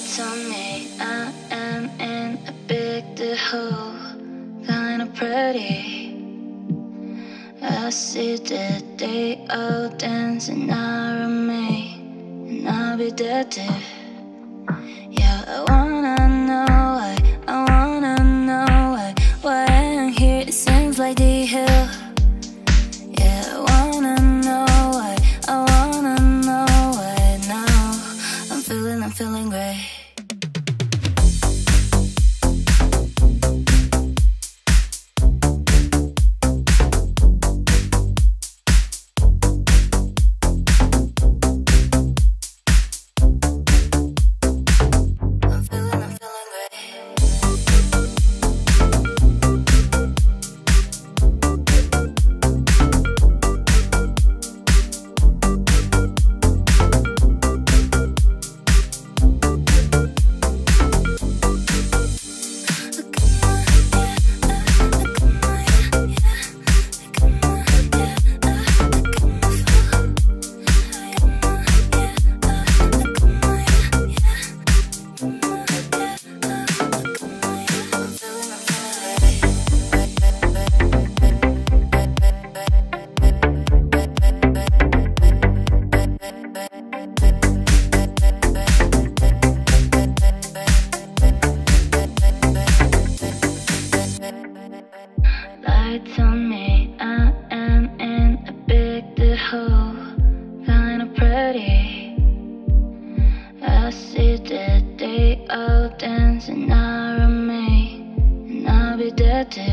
it's on me. I am in a big deal, kinda pretty. I see that they all dancing around me, and I'll be dirty. Yeah, I wanna know why, I wanna know why I'm here. It seems like the hell. Yeah, I wanna know why, I wanna know why. Now I'm feeling great. Lights on me, I am in a big hole, kinda pretty. I see that they all dancing around me, and I'll be dirty.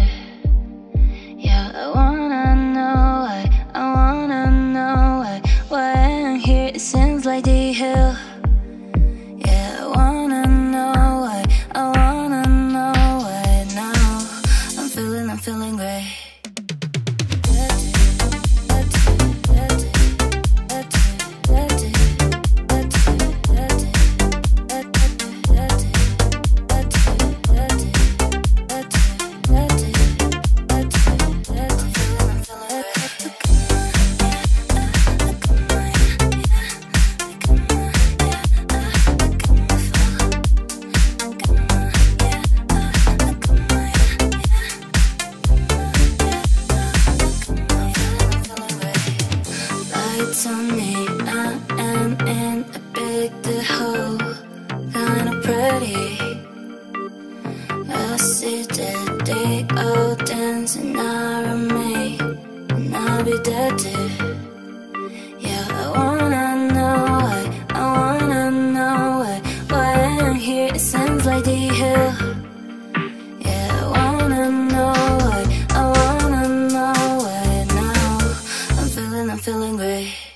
Yeah, I wanna know why I'm here. It seems like the hell. Yeah, I wanna know why now. I'm feeling great. Lights on me, I am in a big hole, kinda pretty. I see that they all dancing around me, and I'll be dirty. Yeah, I wanna know why I'm here. It seems like the hell. I'm feeling great.